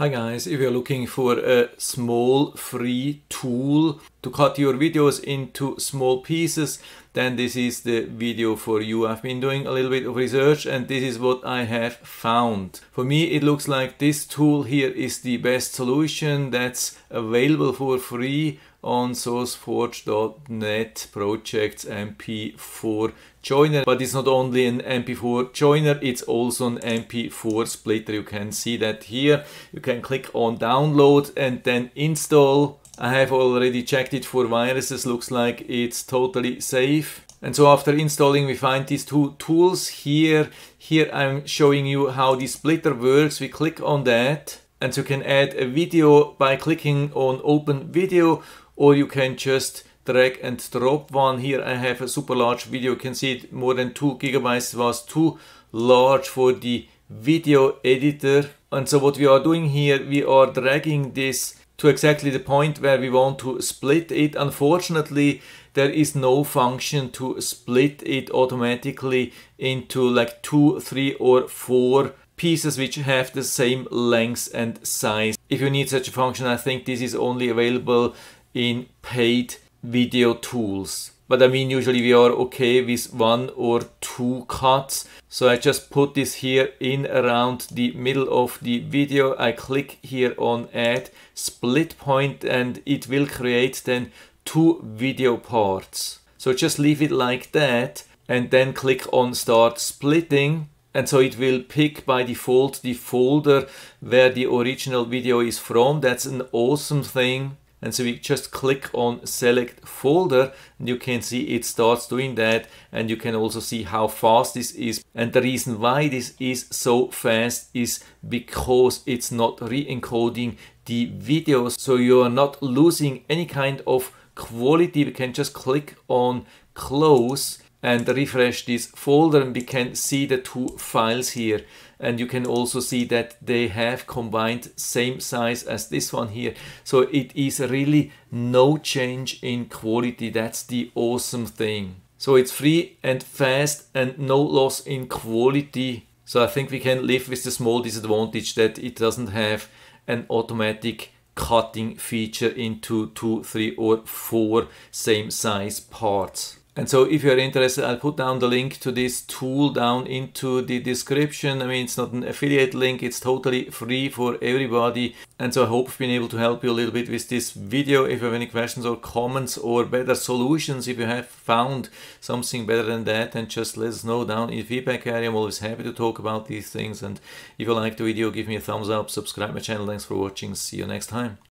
Hi guys, if you're looking for a small free tool to cut your videos into small pieces, then this is the video for you. I've been doing a little bit of research and this is what I have found. For me it looks like this tool here is the best solution that's available for free on sourceforge.net projects mp4joiner. But it's not only an mp4joiner, it's also an mp4 splitter. You can see that here. You can click on download and then install. I have already checked it for viruses, looks like it's totally safe. And so after installing we find these two tools here. Here I'm showing you how the splitter works. We click on that and you can add a video by clicking on open video, or you can just drag and drop one. Here I have a super large video, you can see it more than 2 gigabytes was too large for the video editor. And so what we are doing here, we are dragging this to exactly the point where we want to split it. Unfortunately, there is no function to split it automatically into like 2, 3 or 4 pieces which have the same length and size. If you need such a function, I think this is only available in paid video tools. But I mean, usually we are okay with 1 or 2 cuts. So I just put this here in around the middle of the video. I click here on add split point and it will create then 2 video parts. So just leave it like that and then click on start splitting. And so it will pick by default the folder where the original video is from. That's an awesome thing. And so we just click on select folder and you can see it starts doing that, and you can also see how fast this is. And the reason why this is so fast is because it's not re-encoding the video. So you are not losing any kind of quality. We can just click on close and refresh this folder and we can see the 2 files here. And you can also see that they have combined same size as this one here. So it is really no change in quality. That's the awesome thing. So it's free and fast and no loss in quality. So I think we can live with the small disadvantage that it doesn't have an automatic cutting feature into 2, 3 or 4 same size parts. And so if you're interested, I'll put down the link to this tool down into the description. I mean, it's not an affiliate link, it's totally free for everybody. And so I hope I've been able to help you a little bit with this video. If you have any questions or comments or better solutions, if you have found something better than that, then just let us know down in the feedback area. I'm always happy to talk about these things. And if you like the video, give me a thumbs up, subscribe my channel. Thanks for watching. See you next time.